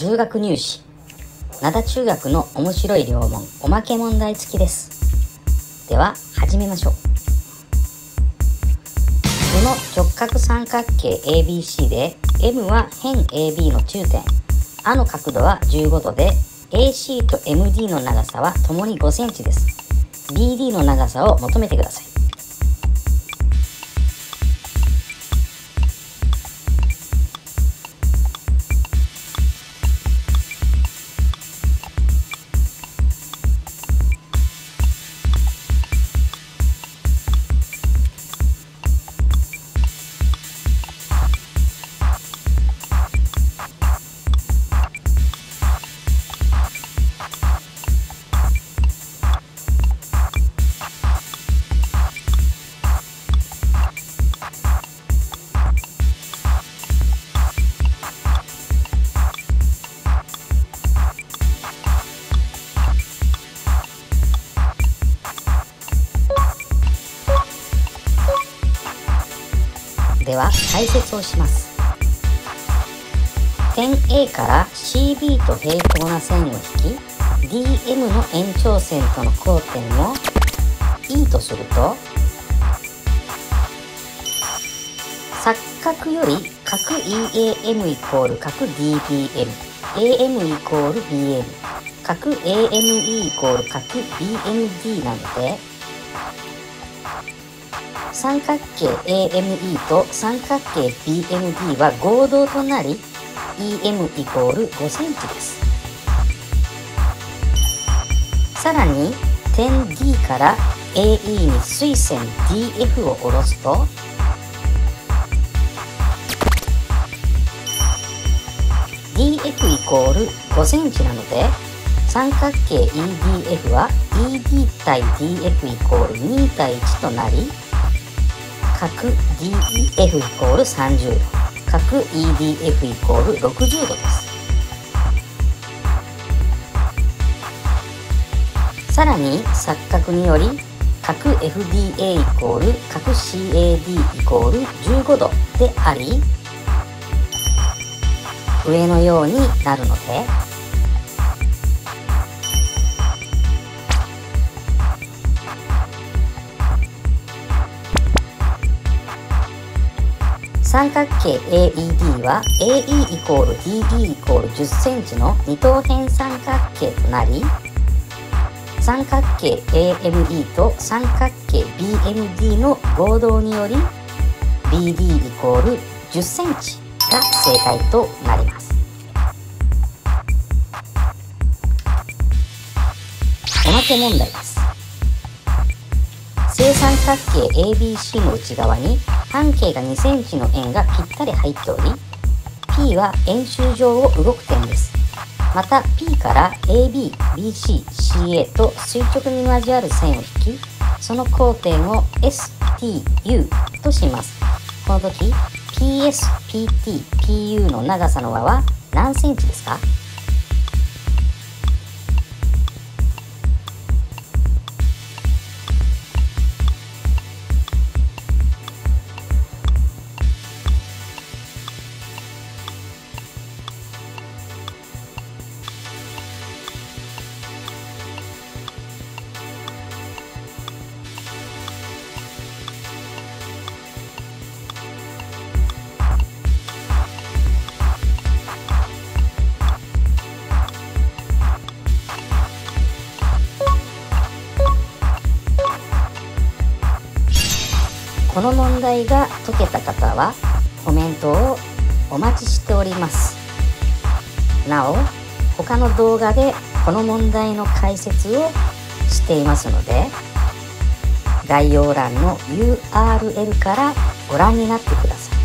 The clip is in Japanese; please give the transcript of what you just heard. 10学入試、灘中学の面白い良問おまけ問題付きです。では始めましょう。この直角三角形 ABC で M は辺 AB の中点、A の角度は15度で AC と MD の長さはともに5センチです。BD の長さを求めてください。では解説をします。点 A から CB と平行な線を引き DM の延長線との交点を E とすると、錯角より角 EAM イコール角 DBM、AM イコール BM、角 AME イコール角 BMD なので、三角形 AME と三角形 BMD は合同となり EM イコール5センチです。さらに点 D から AE に垂線 DF を下ろすと、DF イコール5センチなので三角形 EDF は ED 対 DF イコール2対1となり、角 DEF イコール30度、角 EDF イコール60度です。さらに錯角により角 FDA イコール角 CAD イコール15度であり、上のようになるので、三角形 AED は AE イコール DE イコール10センチの二等辺三角形となり、三角形 AME と三角形 BMD の合同により BD イコール10センチが正解となります。おまけ問題です。正三角形 ABC の内側に半径が2センチの円がぴったり入っており、 P は円周上を動く点です。また P から AB、BC、CA と垂直に交わる線を引き、その交点を STU とします。この時 PS、PT、PU の長さの和は何センチですか？この問題が解けた方はコメントをお待ちしております。なお、他の動画でこの問題の解説をしていますので、概要欄の URL からご覧になってください。